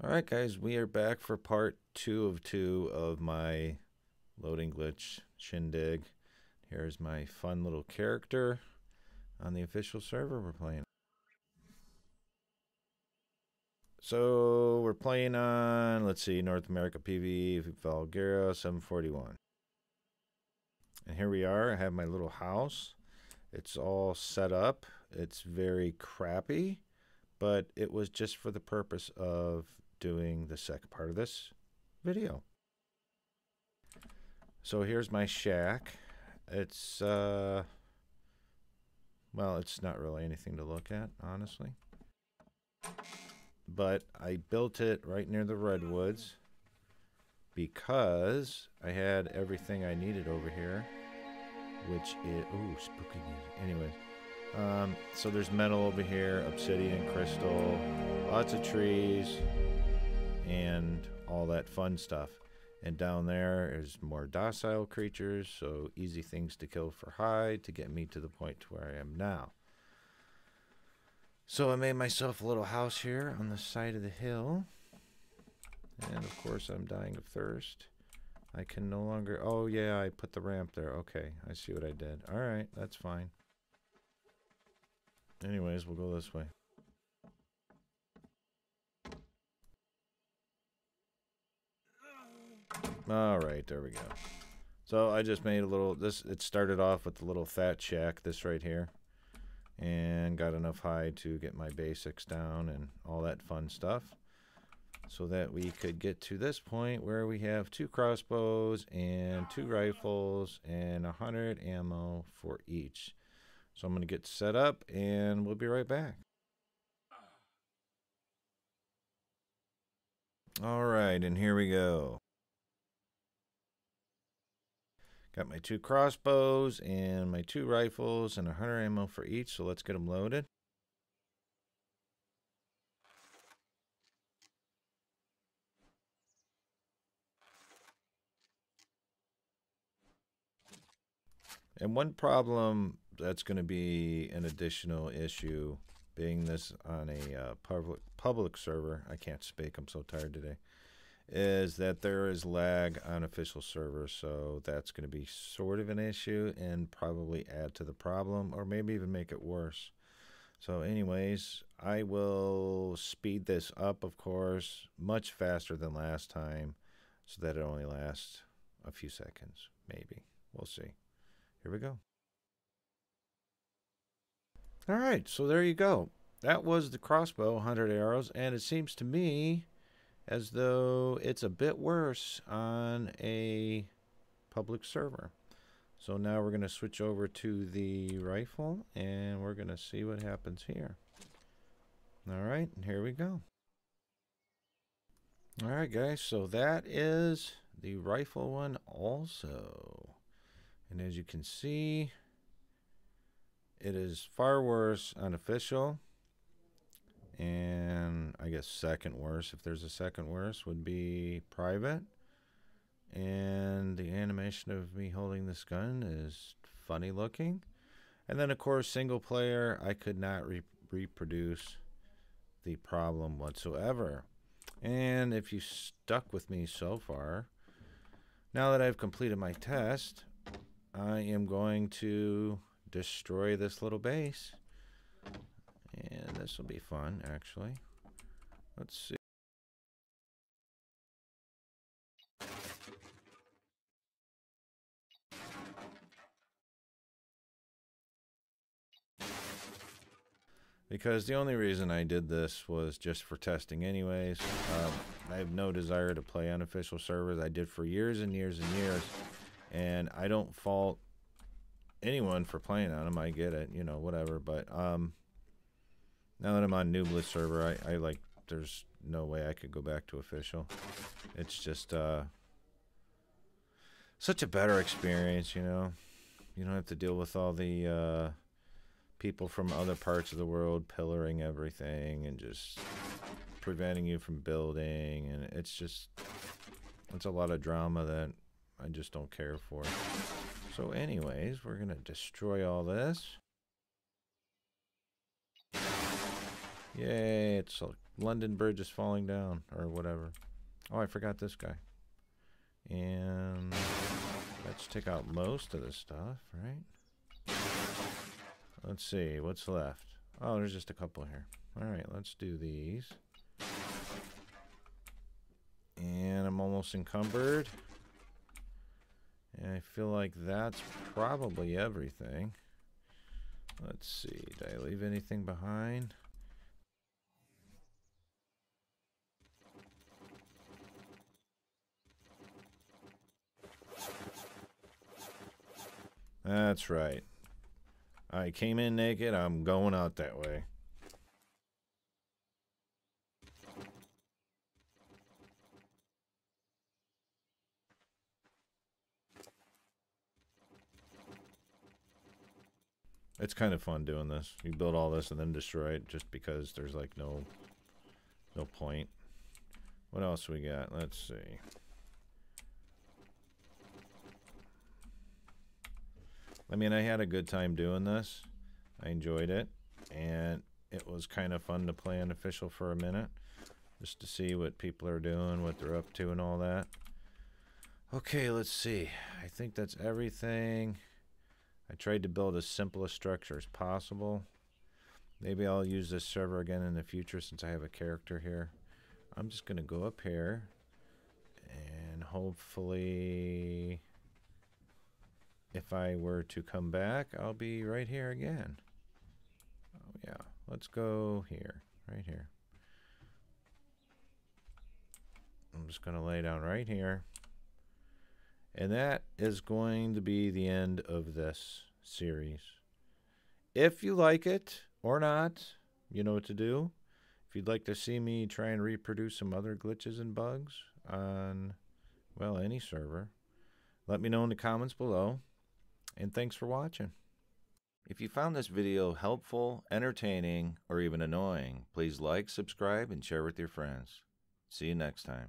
All right, guys, we are back for part two of my loading glitch shindig. Here's my fun little character on the official server we're playing. So we're playing on, let's see, North America PvE, Valguero, 741. And here we are. I have my little house. It's all set up. It's very crappy, but it was just for the purpose of doing the second part of this video. So here's my shack. It's, well, it's not really anything to look at, honestly. But I built it right near the redwoods because I had everything I needed over here, which is, ooh, spooky music. Anyways, so there's metal over here, obsidian, crystal, lots of trees, and all that fun stuff. And down there is more docile creatures, so easy things to kill for hide to get me to the point to where I am now. So I made myself a little house here on the side of the hill. And of course I'm dying of thirst. I can no longer, oh yeah, I put the ramp there. Okay, I see what I did. All right, that's fine. Anyways, we'll go this way. All right, there we go. So I just made a little, this, it started off with the little thatch shack, this right here. And got enough hide to get my basics down and all that fun stuff so that we could get to this point where we have 2 crossbows and 2 rifles and 100 ammo for each. So I'm going to get set up and we'll be right back. All right, and here we go. Got my 2 crossbows and my 2 rifles and 100 ammo for each, so let's get them loaded. And one problem that's going to be an additional issue, being this on a public server, I can't speak, I'm so tired today, is that there is lag on official servers, so that's going to be sort of an issue and probably add to the problem or maybe even make it worse. So anyways, I will speed this up, of course, much faster than last time so that it only lasts a few seconds, maybe. We'll see. Here we go. All right, so there you go. That was the crossbow, 100 arrows, and it seems to me as though it's a bit worse on a public server. So now we're going to switch over to the rifle and we're going to see what happens here. All right, and here we go. All right, guys, so that is the rifle one also. And as you can see, it is far worse on official. And I guess second worst, if there's a second worst, would be private. And the animation of me holding this gun is funny looking. And then, of course, single player, I could not reproduce the problem whatsoever. And if you stuck with me so far, now that I've completed my test, I am going to destroy this little base. And this will be fun, actually. Let's see. Because the only reason I did this was just for testing anyways. I have no desire to play on official servers. I did for years and years and years. And I don't fault anyone for playing on them. I get it, you know, whatever. But, now that I'm on Nublis server, I like, there's no way I could go back to official. It's just such a better experience, you know. You don't have to deal with all the people from other parts of the world pillaring everything and just preventing you from building. And it's just, it's a lot of drama that I just don't care for. So anyways, we're going to destroy all this. Yay, it's a London Bridge is falling down, or whatever. Oh, I forgot this guy. And let's take out most of this stuff, right? Let's see, what's left? Oh, there's just a couple here. Alright, let's do these. And I'm almost encumbered. And I feel like that's probably everything. Let's see, did I leave anything behind? That's right. I came in naked, I'm going out that way. It's kind of fun doing this. You build all this and then destroy it just because there's like no point. What else we got? Let's see. I mean, I had a good time doing this. I enjoyed it, and it was kind of fun to play unofficial for a minute, just to see what people are doing, what they're up to, and all that. Okay, let's see. I think that's everything. I tried to build as simple a structure as possible. Maybe I'll use this server again in the future since I have a character here. I'm just gonna go up here, and hopefully, if I were to come back, I'll be right here again. Oh yeah, let's go here, right here. I'm just gonna lay down right here. And that is going to be the end of this series. If you like it or not, you know what to do. If you'd like to see me try and reproduce some other glitches and bugs on, well, any server, let me know in the comments below. And thanks for watching. If you found this video helpful, entertaining, or even annoying, please like, subscribe, and share with your friends. See you next time.